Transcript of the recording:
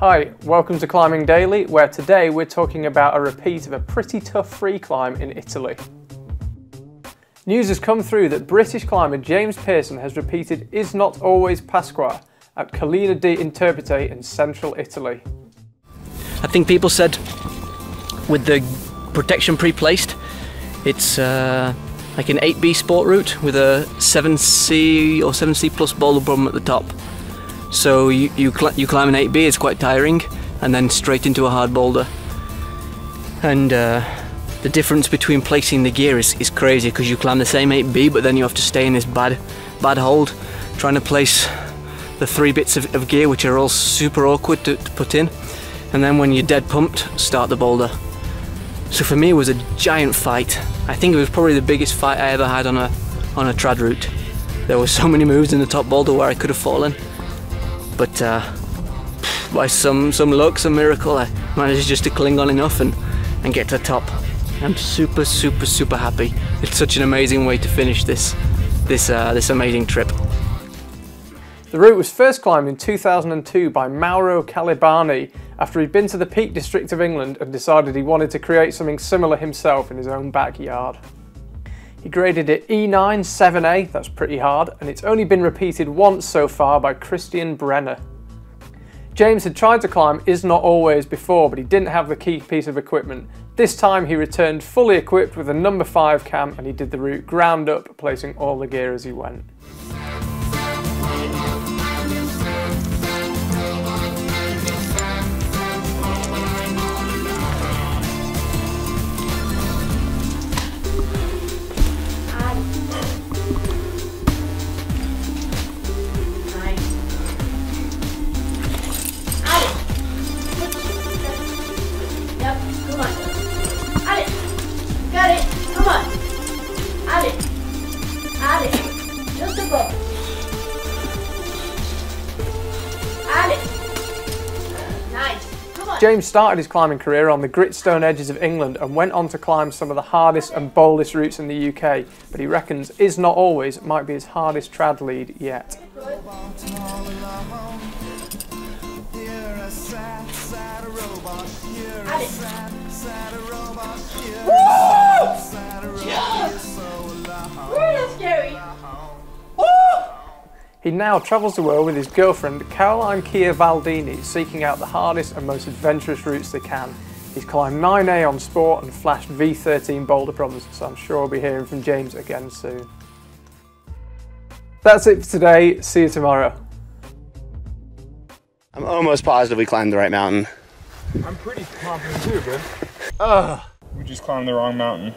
Hi, welcome to Climbing Daily, where today we're talking about a repeat of a pretty tough free climb in Italy. News has come through that British climber James Pearson has repeated Is Not Always Pasqua at Collina di Interprete in central Italy. I think people said with the protection pre-placed, it's like an 8B sport route with a 7C or 7C plus boulder problem at the top. So you climb an 8B, it's quite tiring, and then straight into a hard boulder. And the difference between placing the gear is crazy, because you climb the same 8B, but then you have to stay in this bad hold, trying to place the three bits of gear, which are all super awkward to put in. And then when you're dead pumped, start the boulder. So for me, it was a giant fight. I think it was probably the biggest fight I ever had on a trad route. There were so many moves in the top boulder where I could have fallen. But by some luck, some miracle, I managed just to cling on enough and get to the top. I'm super, super, super happy. It's such an amazing way to finish this amazing trip. The route was first climbed in 2002 by Mauro Calibani after he'd been to the Peak District of England and decided he wanted to create something similar himself in his own backyard. He graded it E9 7A, that's pretty hard, and it's only been repeated once so far by Christian Brenna. James had tried to climb Is Not Always before, but he didn't have the key piece of equipment. This time he returned fully equipped with a number 5 cam, and he did the route ground up, placing all the gear as he went. James started his climbing career on the gritstone edges of England and went on to climb some of the hardest and boldest routes in the UK, but he reckons Is Not Always might be his hardest trad lead yet. He now travels the world with his girlfriend Caroline Ciavaldini, seeking out the hardest and most adventurous routes they can. He's climbed 9A on Sport and flashed V13 boulder problems, so I'm sure I'll be hearing from James again soon. That's it for today, see you tomorrow. I'm almost positive we climbed the right mountain. I'm pretty confident too, bro. We just climbed the wrong mountain.